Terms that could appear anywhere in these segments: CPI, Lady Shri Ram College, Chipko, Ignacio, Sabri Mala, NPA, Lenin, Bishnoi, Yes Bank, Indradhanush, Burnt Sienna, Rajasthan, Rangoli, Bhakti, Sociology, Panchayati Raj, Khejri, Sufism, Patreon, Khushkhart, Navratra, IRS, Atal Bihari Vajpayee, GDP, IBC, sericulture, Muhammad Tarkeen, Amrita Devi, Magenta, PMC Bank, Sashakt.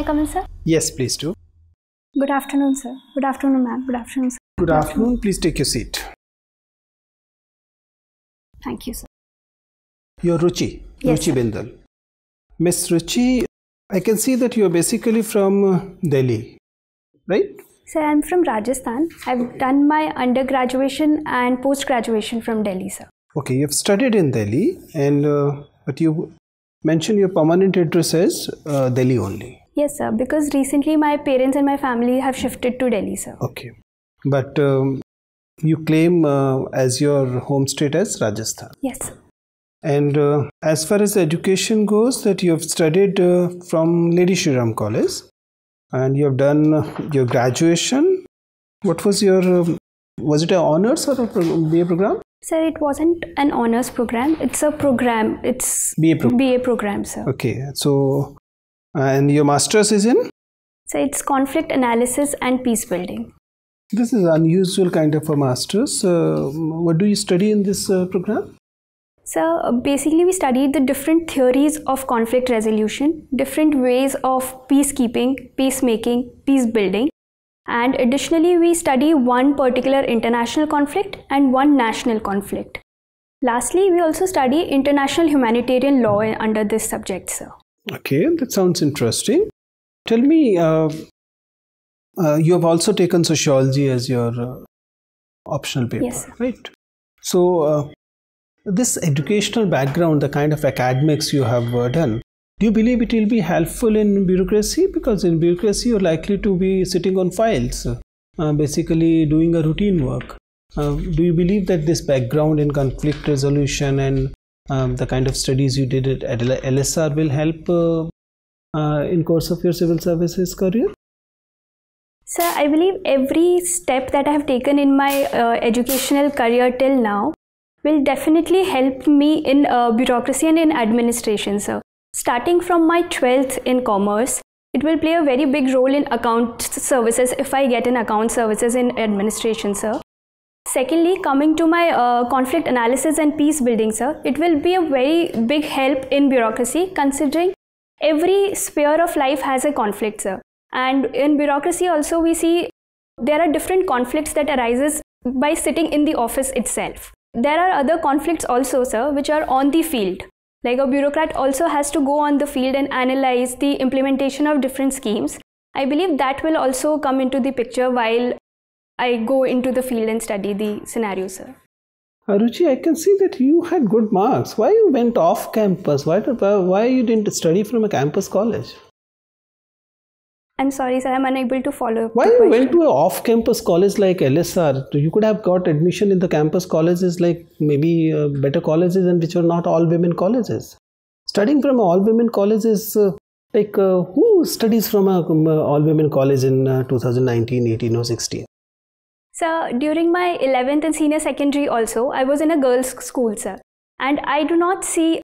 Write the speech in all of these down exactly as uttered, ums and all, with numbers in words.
I come in, sir? Yes, please do. Good afternoon, sir. Good afternoon, ma'am. Good afternoon, sir. Good, Good afternoon. afternoon. Please take your seat. Thank you, sir. You're Ruchi. Yes, Ruchi Bindal. Miss Ruchi, I can see that you're basically from Delhi, right? Sir, I'm from Rajasthan. I've okay. done my undergraduation and post-graduation from Delhi, sir. Okay, you've studied in Delhi, and uh, but you mentioned your permanent address as uh, Delhi only. Yes, sir, because recently my parents and my family have shifted to Delhi, sir. Okay, but um, you claim uh, as your home state as Rajasthan. Yes, sir. And uh, as far as education goes, that you have studied uh, from Lady Shri Ram College and you have done uh, your graduation. What was your, um, was it an honors or a B A program? Sir, it wasn't an honors program. It's a program. It's B A, pro B A program, sir. Okay. So, and your master's is in? Sir, it's conflict analysis and peace building. This is unusual kind of a master's. Uh, what do you study in this uh, program? So basically we studied the different theories of conflict resolution, different ways of peacekeeping, peacemaking, peace building, and additionally we study one particular international conflict and one national conflict. Lastly, we also study international humanitarian law under this subject, sir. Okay, that sounds interesting. Tell me, uh, uh, you have also taken sociology as your uh, optional paper, yes, sir. Right? So, uh, this educational background, the kind of academics you have uh, done, do you believe it will be helpful in bureaucracy? Because in bureaucracy, you're likely to be sitting on files, uh, basically doing a routine work. Uh, do you believe that this background in conflict resolution and um, the kind of studies you did at L S R will help uh, uh, in course of your civil services career? Sir, I believe every step that I have taken in my uh, educational career till now will definitely help me in uh, bureaucracy and in administration, sir. Starting from my twelfth in commerce, it will play a very big role in account services if I get an account services in administration, sir. Secondly, coming to my uh, conflict analysis and peace building, sir, it will be a very big help in bureaucracy considering every sphere of life has a conflict, sir. And in bureaucracy also we see there are different conflicts that arises by sitting in the office itself. There are other conflicts also, sir, which are on the field. Like a bureaucrat also has to go on the field and analyze the implementation of different schemes. I believe that will also come into the picture while I go into the field and study the scenario, sir. Ruchi, I can see that you had good marks. Why you went off campus? Why, why you didn't study from a campus college? I'm sorry, sir, I'm unable to follow up. Why you went to an off-campus college like L S R? You could have got admission in the campus colleges like maybe uh, better colleges and which were not all-women colleges. Studying from all-women college is uh, like uh, who studies from an um, all-women college in uh, two thousand nineteen, eighteen or sixteen? Sir, during my eleventh and senior secondary also, I was in a girls' school, sir. And I do not see...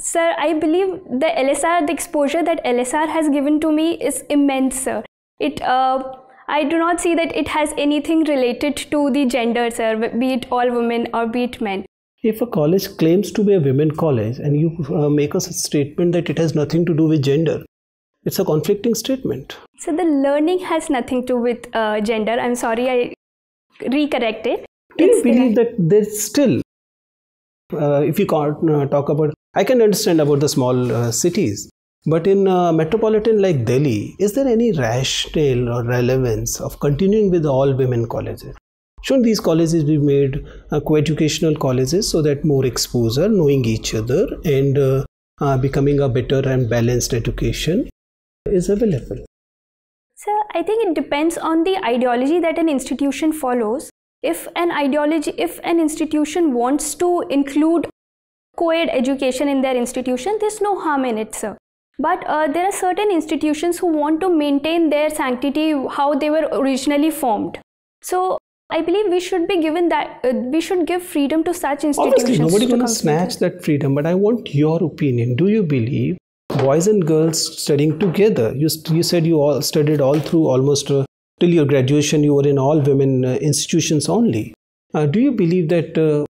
Sir, I believe the L S R, the exposure that L S R has given to me is immense, sir. It, uh, I do not see that it has anything related to the gender, sir, be it all women or be it men. If a college claims to be a women college and you uh, make a statement that it has nothing to do with gender, it's a conflicting statement. So the learning has nothing to do with uh, gender. I'm sorry, I recorrect it. Do you believe that there's still, uh, if you can't uh, talk about I can understand about the small uh, cities, but in uh, metropolitan like Delhi, is there any rationale or relevance of continuing with all women colleges? Shouldn't these colleges be made uh, co-educational colleges so that more exposure, knowing each other and uh, uh, becoming a better and balanced education is available? Sir, I think it depends on the ideology that an institution follows. If an ideology, if an institution wants to include co-ed education in their institution, there's no harm in it, sir. But uh, there are certain institutions who want to maintain their sanctity, how they were originally formed. So I believe we should be given that, uh, we should give freedom to such institutions. Obviously, nobody's going to snatch that freedom, but I want your opinion. Do you believe boys and girls studying together? You, you said you all studied all through almost uh, till your graduation, you were in all women uh, institutions only. Uh, do you believe that uh,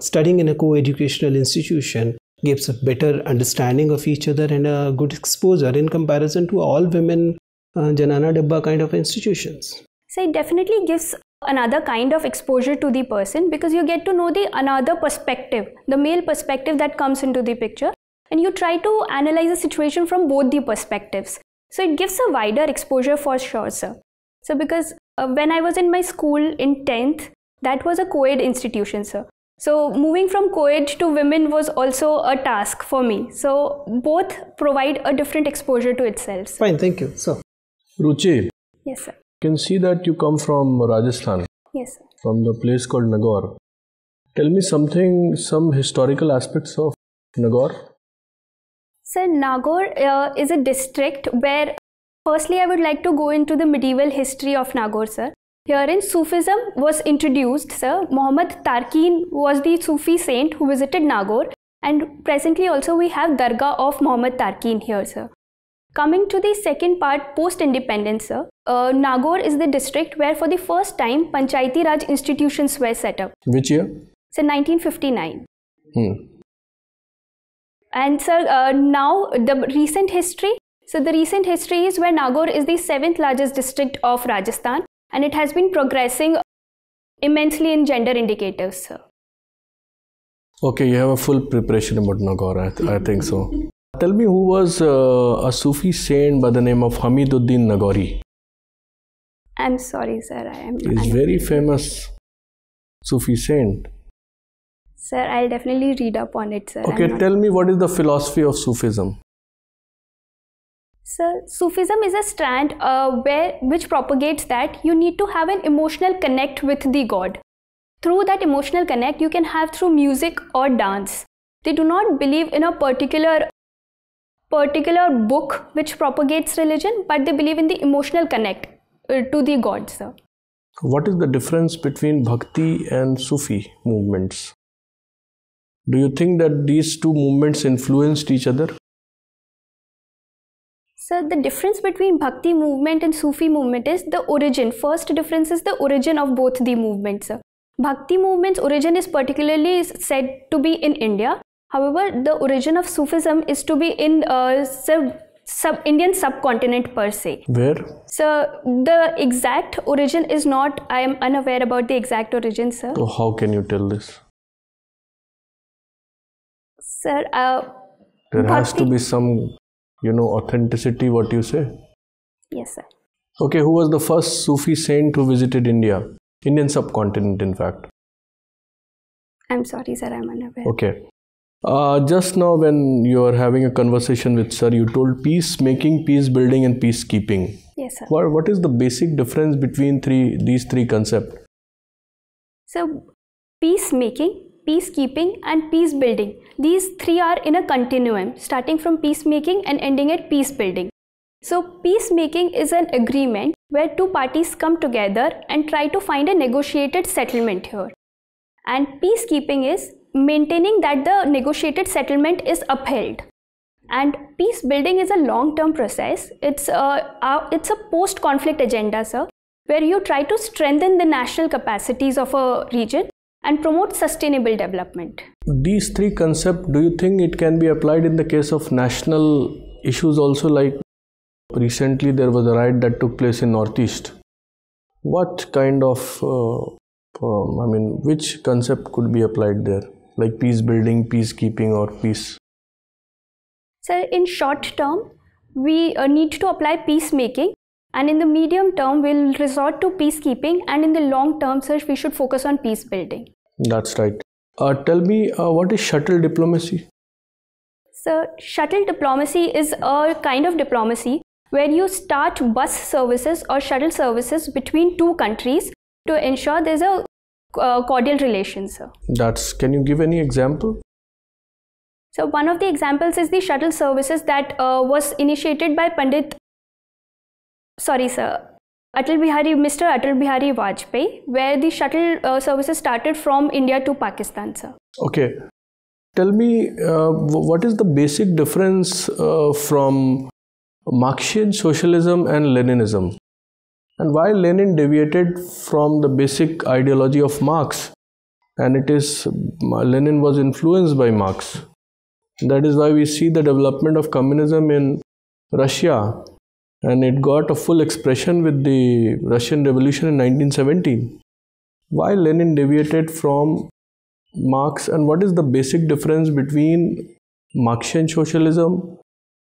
studying in a co-educational institution gives a better understanding of each other and a good exposure in comparison to all women uh, Janana Dabba kind of institutions. So it definitely gives another kind of exposure to the person, because you get to know the another perspective, the male perspective that comes into the picture, and you try to analyze the situation from both the perspectives. So it gives a wider exposure for sure, sir. So because uh, when I was in my school in tenth, that was a co-ed institution, sir. So moving from co-ed to women was also a task for me. So both provide a different exposure to itself. Sir. Fine, thank you. So, Ruchi. Yes, sir. You can see that you come from Rajasthan. Yes, sir. From the place called Nagaur. Tell me something, some historical aspects of Nagaur. Sir, Nagaur uh, is a district where, firstly, I would like to go into the medieval history of Nagaur, sir. Herein, Sufism was introduced, sir. Muhammad Tarkeen was the Sufi saint who visited Nagaur, and presently also we have Dargah of Muhammad Tarkeen here, sir. Coming to the second part, post-independence, sir. Uh, Nagaur is the district where for the first time Panchayati Raj institutions were set up. Which year? Sir, nineteen fifty-nine. Hmm. And sir, uh, now the recent history. So the recent history is where Nagaur is the seventh largest district of Rajasthan. And it has been progressing immensely in gender indicators, sir. Okay, you have a full preparation about Nagaur, I, th I think so. Tell me, who was uh, a Sufi saint by the name of Hamiduddin Nagori? I'm sorry, sir. I am. He's a very famous Sufi saint. Sir, I'll definitely read up on it, sir. Okay, tell me, what is the philosophy of Sufism? Sir, Sufism is a strand uh, where, which propagates that you need to have an emotional connect with the God. Through that emotional connect, you can have through music or dance. They do not believe in a particular, particular book which propagates religion, but they believe in the emotional connect uh, to the God, sir. What is the difference between Bhakti and Sufi movements? Do you think that these two movements influenced each other? Sir, the difference between Bhakti movement and Sufi movement is the origin. First difference is the origin of both the movements, sir. Bhakti movement's origin is particularly said to be in India. However, the origin of Sufism is to be in uh, sub, sub Indian subcontinent per se. Where? Sir, the exact origin is not, I am unaware about the exact origin, sir. So how can you tell this? Sir, uh, there Bhakti has to be some... You know, authenticity, what you say? Yes, sir. Okay, who was the first Sufi saint who visited India? Indian subcontinent, in fact. I'm sorry, sir, I'm unaware. Okay. Uh, just now when you are having a conversation with sir, you told peacemaking, peace building and peacekeeping. Yes, sir. What, what is the basic difference between three these three concepts? So, peacemaking, peacekeeping and peace building. These three are in a continuum, starting from peacemaking and ending at peace building. So peacemaking is an agreement where two parties come together and try to find a negotiated settlement here. And peacekeeping is maintaining that the negotiated settlement is upheld. And peace building is a long-term process. It's a, uh, it's a post-conflict agenda, sir, where you try to strengthen the national capacities of a region and promote sustainable development. These three concepts, do you think it can be applied in the case of national issues also, like recently there was a riot that took place in Northeast? What kind of, uh, um, I mean, which concept could be applied there? Like peace building, peacekeeping or peace? Sir, in short term, we uh, need to apply peacemaking. And in the medium term, we'll resort to peacekeeping, and in the long term, sir, we should focus on peace building. That's right. Uh, tell me, uh, what is shuttle diplomacy? Sir, shuttle diplomacy is a kind of diplomacy where you start bus services or shuttle services between two countries to ensure there's a uh, cordial relation, sir. That's, can you give any example? So one of the examples is the shuttle services that uh, was initiated by Pandit Sorry, sir. Atal Bihari, Mister Atal Bihari Vajpayee, where the shuttle uh, services started from India to Pakistan, sir. Okay. Tell me, uh, what is the basic difference uh, from Marxian socialism and Leninism? And why Lenin deviated from the basic ideology of Marx? And it is, Lenin was influenced by Marx. That is why we see the development of communism in Russia, and it got a full expression with the Russian Revolution in nineteen seventeen. Why Lenin deviated from Marx, and what is the basic difference between Marxian socialism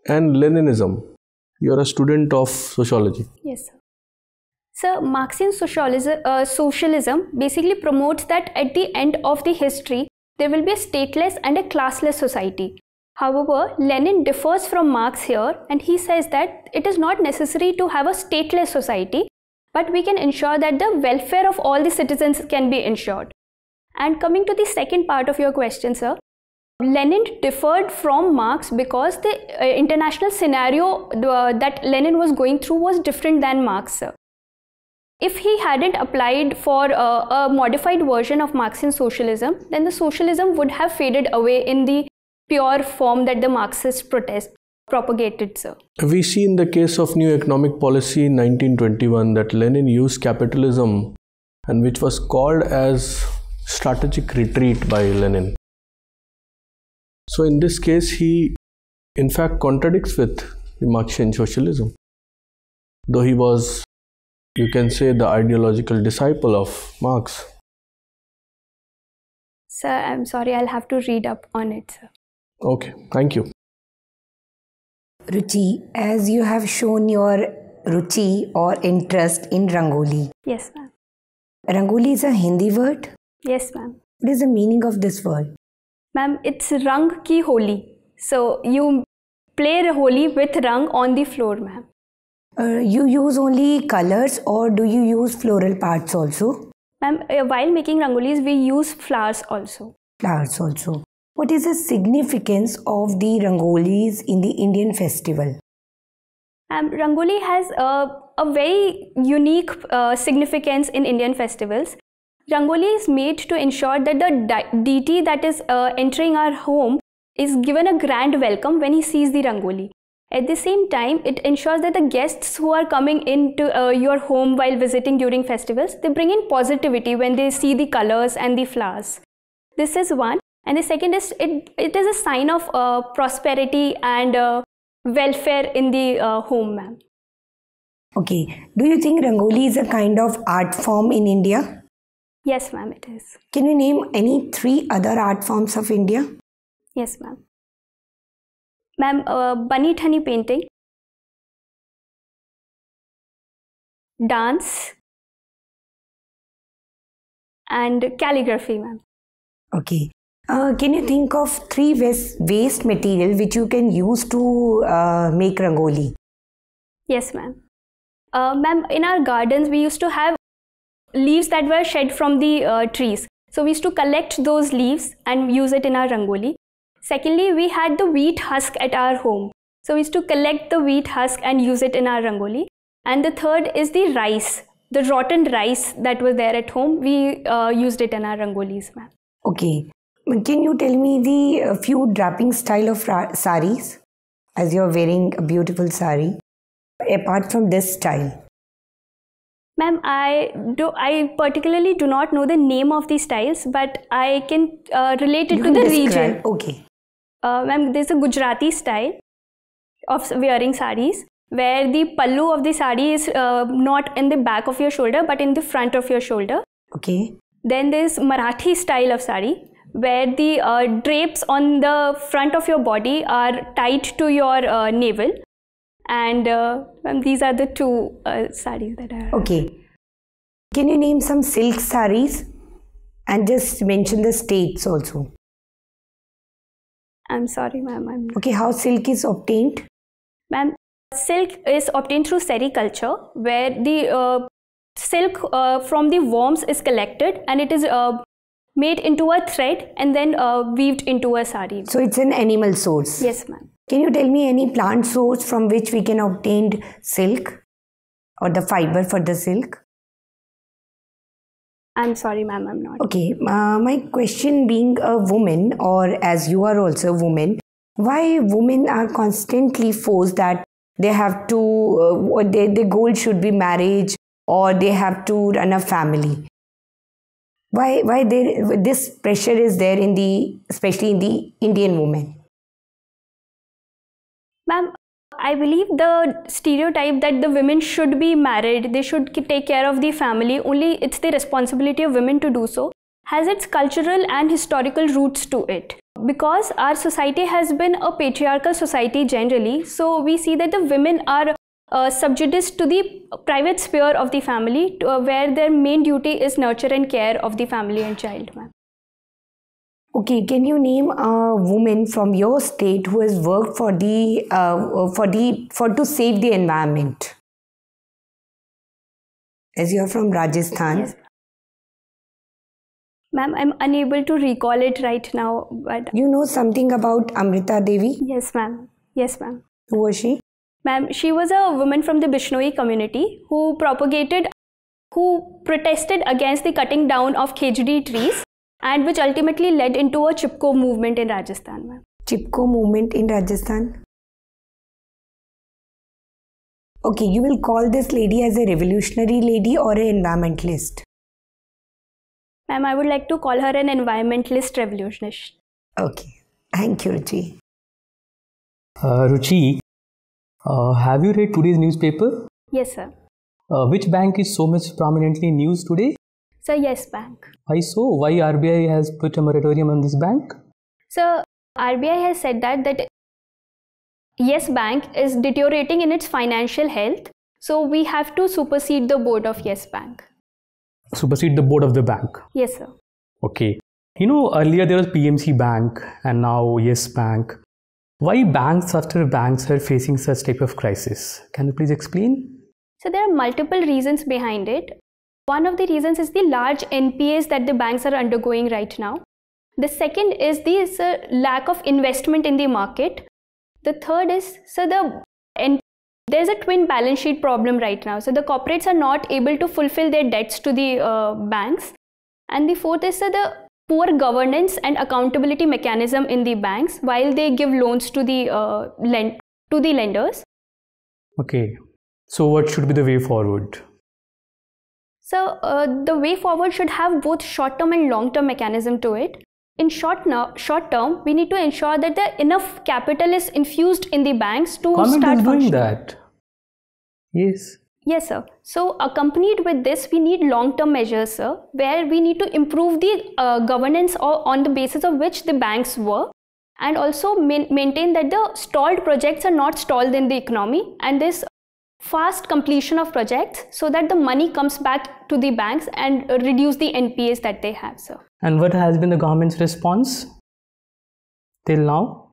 and Leninism? You are a student of sociology. Yes, sir. So Marxian socialism, uh, socialism basically promotes that at the end of the history, there will be a stateless and a classless society. However, Lenin differs from Marx here, and he says that it is not necessary to have a stateless society, but we can ensure that the welfare of all the citizens can be ensured. And coming to the second part of your question, sir, Lenin differed from Marx because the uh, international scenario uh, that Lenin was going through was different than Marx, sir. If he hadn't applied for uh, a modified version of Marxian socialism, then the socialism would have faded away in the pure form that the Marxists protest, propagated, sir. We see in the case of new economic policy in nineteen twenty-one that Lenin used capitalism, and which was called as strategic retreat by Lenin. So in this case, he in fact contradicts with the Marxian socialism, though he was, you can say, the ideological disciple of Marx. Sir, I'm sorry, I'll have to read up on it, sir. Okay, thank you. Ruchi, as you have shown your ruchi or interest in Rangoli. Yes, ma'am. Rangoli is a Hindi word? Yes, ma'am. What is the meaning of this word? Ma'am, it's rang ki holi. So you play holi with rang on the floor, ma'am. Uh, you use only colors, or do you use floral parts also? Ma'am, uh, while making rangolis, we use flowers also. Flowers also. What is the significance of the rangolis in the Indian festival? Um, Rangoli has a, a very unique uh, significance in Indian festivals. Rangoli is made to ensure that the de deity that is uh, entering our home is given a grand welcome when he sees the rangoli. At the same time, it ensures that the guests who are coming into uh, your home while visiting during festivals, they bring in positivity when they see the colors and the flowers. This is one. And the second is, it, it is a sign of uh, prosperity and uh, welfare in the uh, home, ma'am. Okay. Do you think Rangoli is a kind of art form in India? Yes, ma'am, it is. Can you name any three other art forms of India? Yes, ma'am. Ma'am, uh, bunny thani painting, dance, and calligraphy, ma'am. Okay. Uh, can you think of three waste, waste material which you can use to uh, make rangoli? Yes, ma'am. Uh, ma'am, in our gardens, we used to have leaves that were shed from the uh, trees. So we used to collect those leaves and use it in our rangoli. Secondly, we had the wheat husk at our home. So we used to collect the wheat husk and use it in our rangoli. And the third is the rice, the rotten rice that was there at home. We uh, used it in our rangolis, ma'am. Okay. Can you tell me the uh, few draping style of saris, as you're wearing a beautiful sari, apart from this style? Ma'am, I do. I particularly do not know the name of these styles, but I can uh, relate it you to the describe. region. Okay. Uh, ma'am, there's a Gujarati style of wearing saris, where the pallu of the sari is uh, not in the back of your shoulder, but in the front of your shoulder. Okay. Then there's Marathi style of sari, where the uh, drapes on the front of your body are tied to your uh, navel, and uh, these are the two uh, saris that I have. Okay. Can you name some silk saris and just mention the states also? I'm sorry, ma'am. Okay, how silk is obtained? Ma'am, silk is obtained through sericulture, where the uh, silk uh, from the worms is collected and it is uh, made into a thread and then uh, weaved into a sari. So it's an animal source? Yes, ma'am. Can you tell me any plant source from which we can obtain silk or the fiber for the silk? I'm sorry, ma'am, I'm not. Okay, uh, my question being a woman, or as you are also a woman, why women are constantly forced that they have to, uh, their, their goal should be marriage, or they have to run a family? Why, why there, this pressure is there in the, especially in the Indian women? Ma'am, I believe the stereotype that the women should be married, they should take care of the family, only it's the responsibility of women to do so, has its cultural and historical roots to it. Because our society has been a patriarchal society generally, so we see that the women are uh, subjugated to the private sphere of the family, to, uh, where their main duty is nurture and care of the family and child, ma'am. Okay, can you name a woman from your state who has worked for the uh, for the for to save the environment? As you are from Rajasthan. Yes. Ma'am, I'm unable to recall it right now, but you know something about Amrita Devi? Yes, ma'am. Yes, ma'am. Who was she? Ma'am, she was a woman from the Bishnoi community who propagated, who protested against the cutting down of Khejri trees, and which ultimately led into a Chipko movement in Rajasthan, ma'am. Chipko movement in Rajasthan? Okay, you will call this lady as a revolutionary lady or an environmentalist? Ma'am, I would like to call her an environmentalist revolutionist. Okay, thank you, Ruchi. Uh, Ruchi, uh, have you read today's newspaper? Yes, sir. Uh, which bank is so much prominently in news today? Sir, Yes Bank. Why so? Why R B I has put a moratorium on this bank? Sir, R B I has said that, that Yes Bank is deteriorating in its financial health. So we have to supersede the board of Yes Bank. Supersede the board of the bank? Yes, sir. Okay. You know, earlier there was P M C Bank and now Yes Bank. Why banks after banks are facing such type of crisis? Can you please explain? So there are multiple reasons behind it. One of the reasons is the large N P As that the banks are undergoing right now. The second is the uh, lack of investment in the market. The third is, so the and there's a twin balance sheet problem right now. So the corporates are not able to fulfill their debts to the uh, banks. And the fourth is so the poor governance and accountability mechanism in the banks while they give loans to the uh, lend to the lenders. Okay, so what should be the way forward? So uh, the way forward should have both short-term and long-term mechanism to it. In short, now, short term, we need to ensure that the enough capital is infused in the banks to Comment start is doing that. Yes. Yes, sir. So accompanied with this, we need long-term measures, sir, where we need to improve the uh, governance or on the basis of which the banks work, and also ma- maintain that the stalled projects are not stalled in the economy, and this fast completion of projects so that the money comes back to the banks and reduce the N P As that they have, sir. And what has been the government's response till now?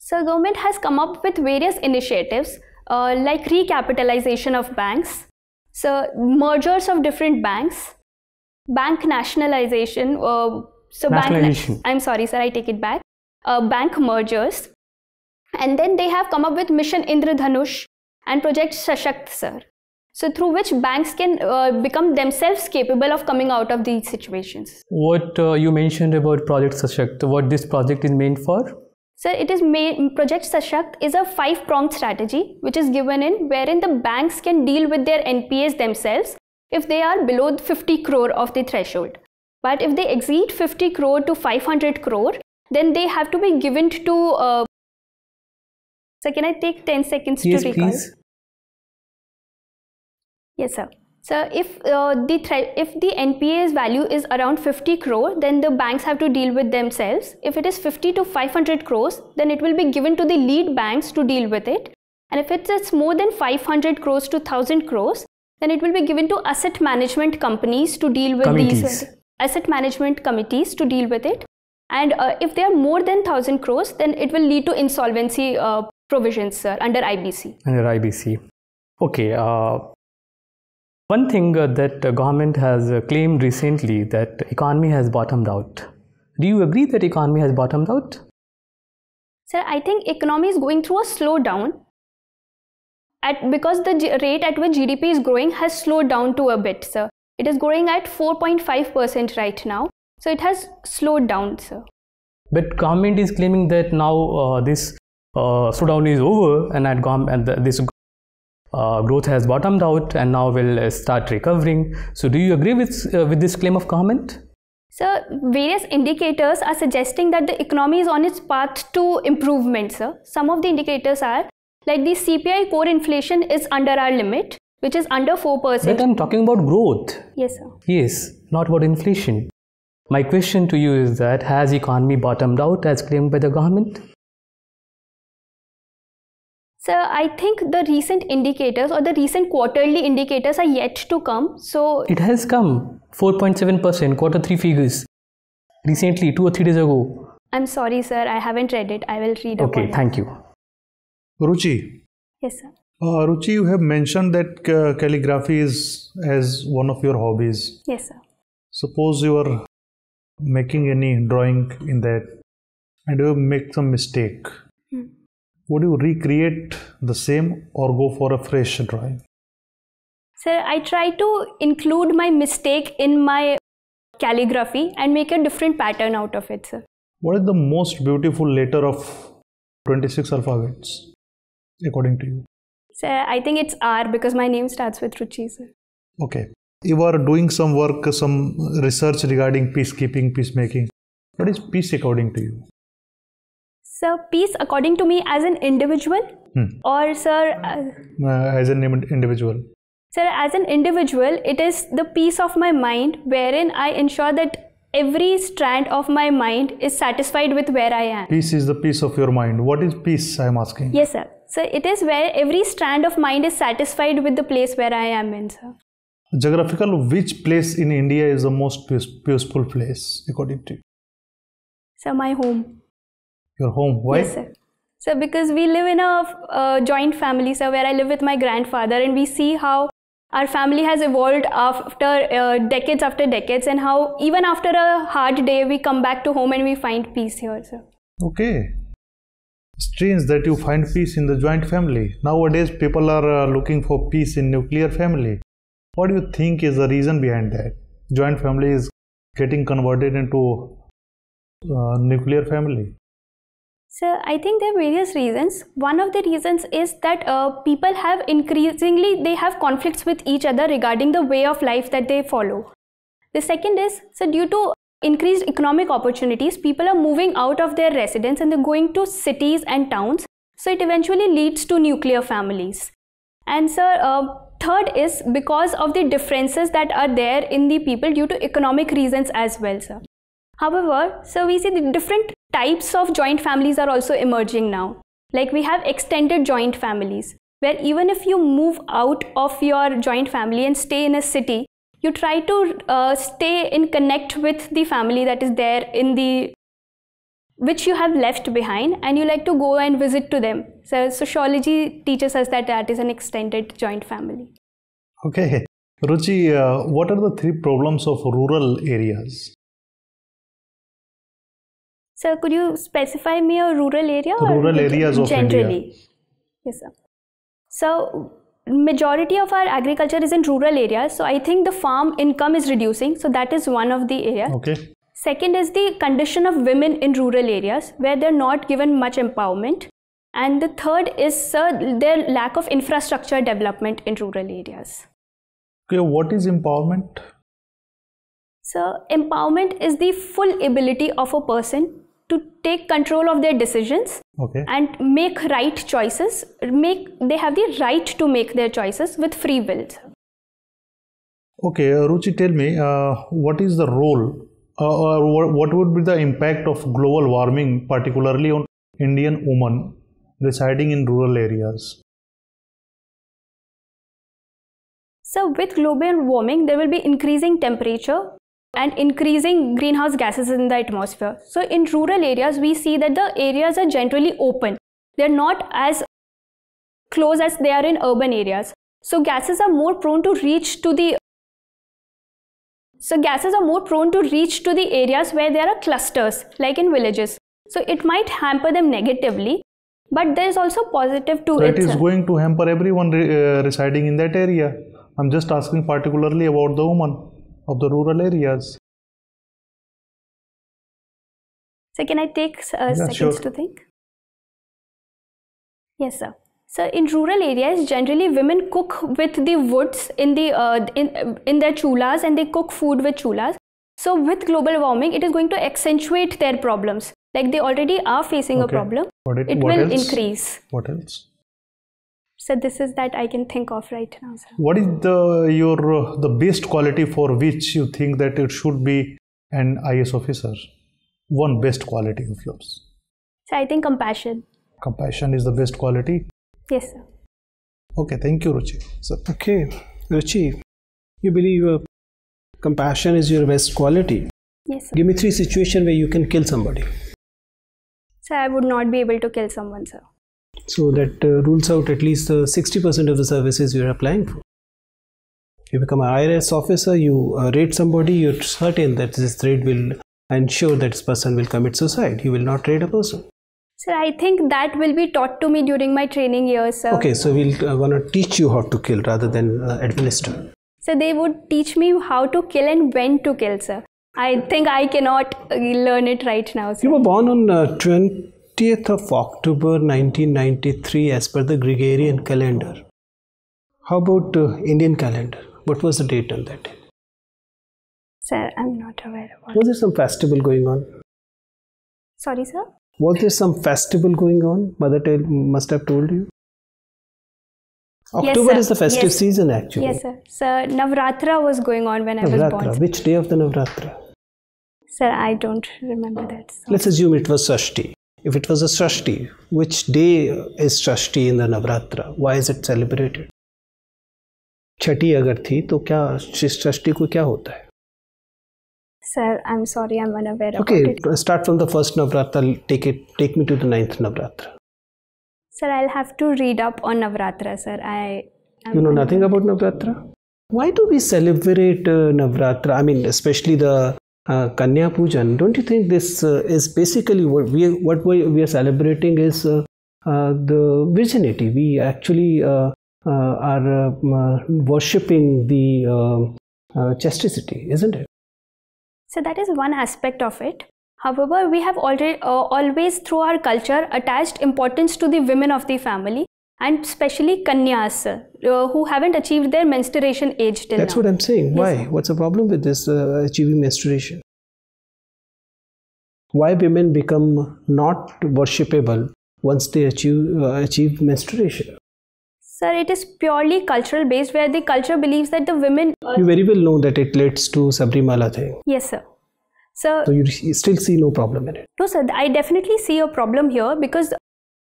Sir, government has come up with various initiatives uh, like recapitalization of banks, so mergers of different banks, bank nationalization, uh, so nationalization. Bank, I'm sorry, sir, I take it back, uh, bank mergers, and then they have come up with Mission Indradhanush and Project Sashakt, sir. So through which banks can uh, become themselves capable of coming out of these situations. What uh, you mentioned about Project Sashakt, what this project is meant for? Sir, it is made, Project Sashakt is a five-pronged strategy which is given in wherein the banks can deal with their N P As themselves if they are below fifty crore of the threshold. But if they exceed fifty crore to five hundred crore, then they have to be given to... Uh, sir, can I take ten seconds yes, to recall? Please. Yes, sir. So if, uh, the if the N P A's value is around fifty crore, then the banks have to deal with themselves. If it is fifty to five hundred crores, then it will be given to the lead banks to deal with it. And if it is more than five hundred crores to one thousand crores, then it will be given to asset management companies to deal with committees. these asset management committees to deal with it. And uh, if they are more than one thousand crores, then it will lead to insolvency uh, provisions, sir, under I B C. Under I B C. Okay. Uh... One thing uh, that uh, government has uh, claimed recently that economy has bottomed out. Do you agree that economy has bottomed out? Sir, I think economy is going through a slowdown at, because the G rate at which G D P is growing has slowed down to a bit, sir. It is growing at four point five percent right now. So it has slowed down, sir. But government is claiming that now uh, this uh, slowdown is over and at and the, this Uh, growth has bottomed out and now will uh, start recovering. So do you agree with, uh, with this claim of government? Sir, various indicators are suggesting that the economy is on its path to improvement, sir. Some of the indicators are like the C P I core inflation is under our limit, which is under four percent. But I'm talking about growth. Yes, sir. Yes, not about inflation. My question to you is that, has economy bottomed out as claimed by the government? Sir, I think the recent indicators or the recent quarterly indicators are yet to come. So it has come. four point seven percent, quarter three figures. Recently, two or three days ago. I'm sorry, sir. I haven't read it. I will read it. Okay, thank you. Ruchi. Yes, sir. Uh, Ruchi, you have mentioned that uh, calligraphy is as one of your hobbies. Yes, sir. Suppose you are making any drawing in that and you make some mistake. Hmm. Would you recreate the same or go for a fresh drawing? Sir, I try to include my mistake in my calligraphy and make a different pattern out of it, sir. What is the most beautiful letter of twenty-six alphabets, according to you? Sir, I think it's R because my name starts with Ruchi, sir. Okay. You are doing some work, some research regarding peacekeeping, peacemaking. What is peace according to you? Sir, peace according to me as an individual hmm. or sir... Uh, uh, as an individual. Sir, as an individual, it is the peace of my mind wherein I ensure that every strand of my mind is satisfied with where I am. Peace is the peace of your mind. What is peace, I am asking? Yes, sir. Sir, it is where every strand of mind is satisfied with the place where I am in, sir. Geographical, which place in India is the most peaceful place according to you? Sir, my home. Your home? Why? Yes, sir. Sir, because we live in a uh, joint family, sir, where I live with my grandfather, and we see how our family has evolved after uh, decades after decades, and how even after a hard day, we come back to home and we find peace here, sir. Okay. Strange that you find peace in the joint family. Nowadays, people are uh, looking for peace in nuclear family. What do you think is the reason behind that? Joint family is getting converted into uh, nuclear family. Sir, I think there are various reasons. One of the reasons is that uh, people have increasingly, they have conflicts with each other regarding the way of life that they follow. The second is, so due to increased economic opportunities, people are moving out of their residence and they're going to cities and towns. So it eventually leads to nuclear families. And sir, uh, third is because of the differences that are there in the people due to economic reasons as well, sir. However, so we see the different types of joint families are also emerging now. Like we have extended joint families, where even if you move out of your joint family and stay in a city, you try to uh, stay in connect with the family that is there in the, which you have left behind, and you like to go and visit to them. So sociology teaches us that that is an extended joint family. Okay. Ruchi, uh, what are the three problems of rural areas? Sir, could you specify me a rural area? Rural areas of India. Generally. Yes, sir. So, majority of our agriculture is in rural areas. So, I think the farm income is reducing. So, that is one of the areas. Okay. Second is the condition of women in rural areas where they're not given much empowerment. And the third is, sir, their lack of infrastructure development in rural areas. Okay, what is empowerment? Sir, empowerment is the full ability of a person to take control of their decisions okay. and make right choices. Make they have the right to make their choices with free will. Okay, uh, Ruchi, tell me, uh, what is the role uh, or what would be the impact of global warming, particularly on Indian women residing in rural areas? So, with global warming, there will be increasing temperature and increasing greenhouse gases in the atmosphere. So, in rural areas, we see that the areas are generally open. They're not as close as they are in urban areas. So, gases are more prone to reach to the So, gases are more prone to reach to the areas where there are clusters, like in villages. So, it might hamper them negatively, but there is also positive to it. It is going to hamper everyone uh, residing in that area. I'm just asking particularly about the woman of the rural areas. So, can I take uh, yeah, seconds sure. to think? Yes, sir. So, in rural areas, generally women cook with the woods in the uh, in in their chulas, and they cook food with chulas. So with global warming, it is going to accentuate their problems. Like they already are facing okay. a problem. It, it will else? increase. What else? So this is that I can think of right now, sir. What is the your uh, the best quality for which you think that it should be an I A S officer? One best quality of yours? So I think compassion. Compassion is the best quality? Yes, sir. Okay, thank you, Ruchi. Sir. Okay, Ruchi, you believe uh, compassion is your best quality? Yes, sir. Give me three situations where you can kill somebody. Sir, I would not be able to kill someone, sir. So that uh, rules out at least sixty percent uh, of the services you are applying for. You become an I R S officer, you uh, raid somebody, you're certain that this raid will ensure that this person will commit suicide. You will not raid a person. Sir, I think that will be taught to me during my training years, sir. Okay, so we'll uh, want to teach you how to kill rather than uh, administer. So they would teach me how to kill and when to kill, sir. I think I cannot uh, learn it right now, sir. You were born on uh, twentieth of October nineteen ninety-three as per the Gregorian calendar. How about uh, Indian calendar? What was the date on that day? Sir, I'm not aware of it. Was there some festival going on? Sorry, sir? Was there some festival going on? Mother must have told you. October yes, is the festive yes. season actually. Yes, sir. Sir, Navratra was going on when Navratra. I was born. Which day of the Navratra? Sir, I don't remember that. So. Let's assume it was Sashti. If it was a Sashti, which day is Sashti in the Navratra? Why is it celebrated? Chhati agar thi, to kya Sashti ko kya hota hai? Sir, I'm sorry, I'm unaware okay, about it. Okay, start from the first Navratra. Take it. Take me to the ninth Navratra. Sir, I'll have to read up on Navratra, sir. I. I'm you know nothing about Navratra? Why do we celebrate uh, Navratra? I mean, especially the uh, Kanya Pujan. Don't you think this uh, is basically what we what we are celebrating is uh, uh, the virginity? We actually uh, uh, are uh, uh, worshipping the uh, uh, chastity, isn't it? So that is one aspect of it. However, we have already, uh, always through our culture attached importance to the women of the family and especially Kanyas uh, who haven't achieved their menstruation age till That's now. That's what I'm saying. Yes. Why? What's the problem with this uh, achieving menstruation? Why women become not worshipable once they achieve, uh, achieve menstruation? Sir, it is purely cultural based where the culture believes that the women... Uh, you very well know that it leads to Sabri Mala thing. Yes, sir. Sir, so you still see no problem in it? No, sir. I definitely see a problem here because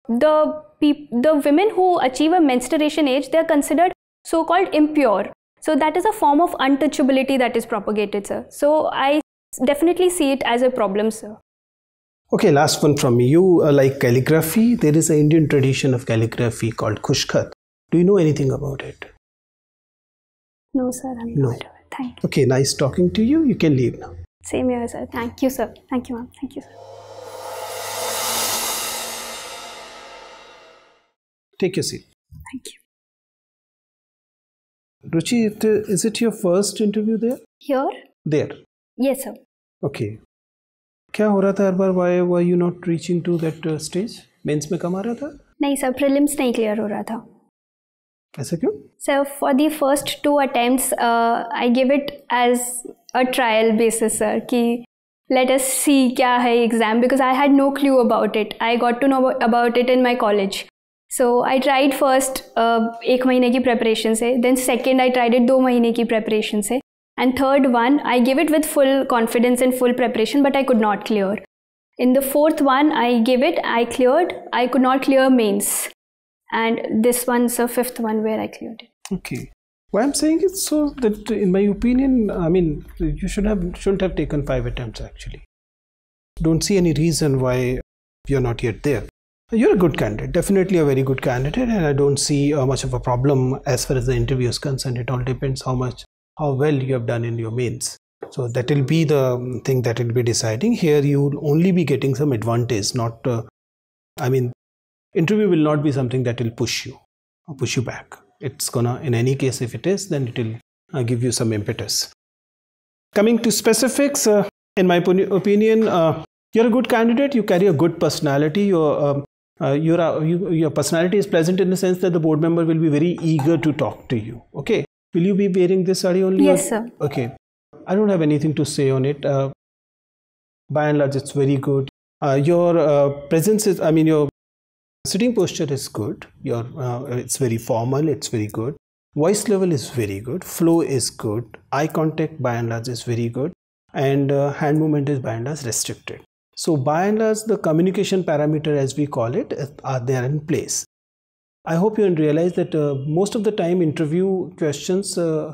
the peop the women who achieve a menstruation age, they are considered so-called impure. So that is a form of untouchability that is propagated, sir. So I definitely see it as a problem, sir. Okay, last one from me. You uh, like calligraphy. There is an Indian tradition of calligraphy called Khushkhart. Do you know anything about it? No, sir. I'm no. not. Thank you. Okay, nice talking to you. You can leave now. Same here, sir. Thank you, sir. Thank you, ma'am. Thank you, sir. Take your seat. Thank you. Ruchi, is it your first interview there? Here? There. Yes, sir. Okay. Kya ho raha tha har baar? Why were you not reaching to that uh, stage? Mains mein kam aa raha tha? Nahi, sir. Prelims nahi clear ho raha tha. ऐसा क्यों? So for the first two attempts, uh, I give it as a trial basis, sir. कि let us see क्या है exam because I had no clue about it. I got to know about it in my college. So I tried first uh, एक महीने की preparation से, then second I tried it दो महीने की preparation से, and third one I gave it with full confidence and full preparation, but I could not clear. In the fourth one I gave it, I cleared. I could not clear mains. And this one's the fifth one where I cleared it. Okay. Why I'm saying it so that in my opinion, I mean, you should have, shouldn't have taken five attempts actually. Don't see any reason why you're not yet there. You're a good candidate, definitely a very good candidate, and I don't see uh, much of a problem as far as the interview is concerned. It all depends how much, how well you have done in your mains. So that will be the thing that will be deciding. Here you will only be getting some advantage, not, uh, I mean, interview will not be something that will push you or push you back. It's gonna, in any case, if it is, then it will uh, give you some impetus. Coming to specifics, uh, in my opinion, uh, you're a good candidate. You carry a good personality. Your um, uh, your uh, you, your personality is pleasant in the sense that the board member will be very eager to talk to you. Okay. Will you be wearing this saree only? Yes, or? Sir. Okay. I don't have anything to say on it. Uh, by and large, it's very good. Uh, your uh, presence is, I mean, your sitting posture is good. Your uh, it's very formal, it's very good. Voice level is very good. Flow is good. Eye contact, by and large, is very good. And uh, hand movement is, by and large, restricted. So, by and large, the communication parameter, as we call it, are there in place. I hope you realize that uh, most of the time, interview questions, uh,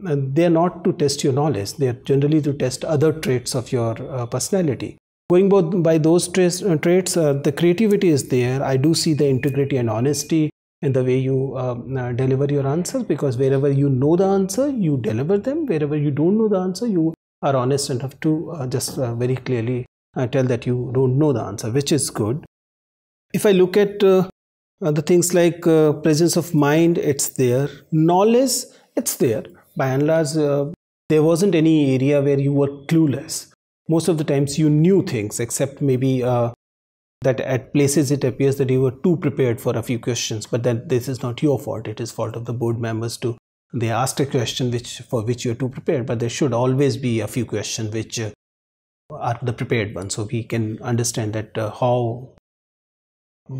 they are not to test your knowledge. They are generally to test other traits of your uh, personality. Going both by those tra traits, uh, the creativity is there. I do see the integrity and honesty in the way you uh, deliver your answers, because wherever you know the answer, you deliver them. Wherever you don't know the answer, you are honest enough to uh, just uh, very clearly uh, tell that you don't know the answer, which is good. If I look at uh, Uh, the things like uh, presence of mind, it's there. Knowledge, it's there. By and large, uh, there wasn't any area where you were clueless. Most of the times you knew things, except maybe uh, that at places it appears that you were too prepared for a few questions. But then this is not your fault. It is fault of the board members too. They asked a question which for which you're too prepared. But there should always be a few questions which uh, are the prepared ones. So we can understand that uh, how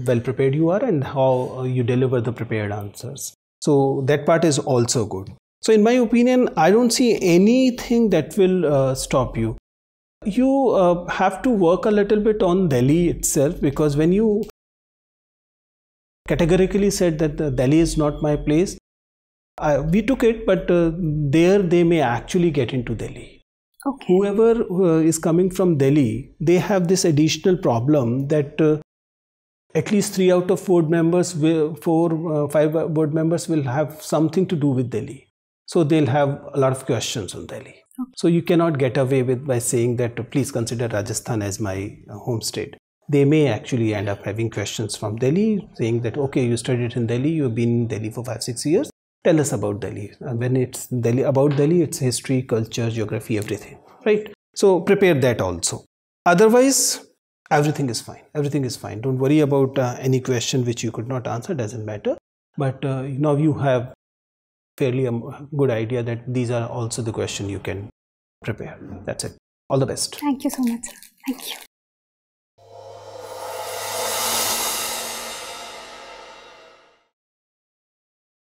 well prepared you are and how you deliver the prepared answers. So that part is also good. So in my opinion, I don't see anything that will uh, stop you. You uh, have to work a little bit on Delhi itself, because when you categorically said that uh, Delhi is not my place, I, we took it, but uh, there they may actually get into Delhi. Okay. Whoever uh, is coming from Delhi, they have this additional problem that uh, at least three out of four members, will, four, uh, five board members will have something to do with Delhi. So they'll have a lot of questions on Delhi. Okay. So you cannot get away with by saying that, please consider Rajasthan as my home state. They may actually end up having questions from Delhi, saying that, okay, you studied in Delhi, you've been in Delhi for five, six years. Tell us about Delhi. And when it's Delhi, about Delhi, it's history, culture, geography, everything, right? So prepare that also. Otherwise, everything is fine. Everything is fine. Don't worry about uh, any question which you could not answer. Doesn't matter. But uh, now you have fairly a good idea that these are also the question you can prepare. That's it. All the best. Thank you so much, sir. Thank you.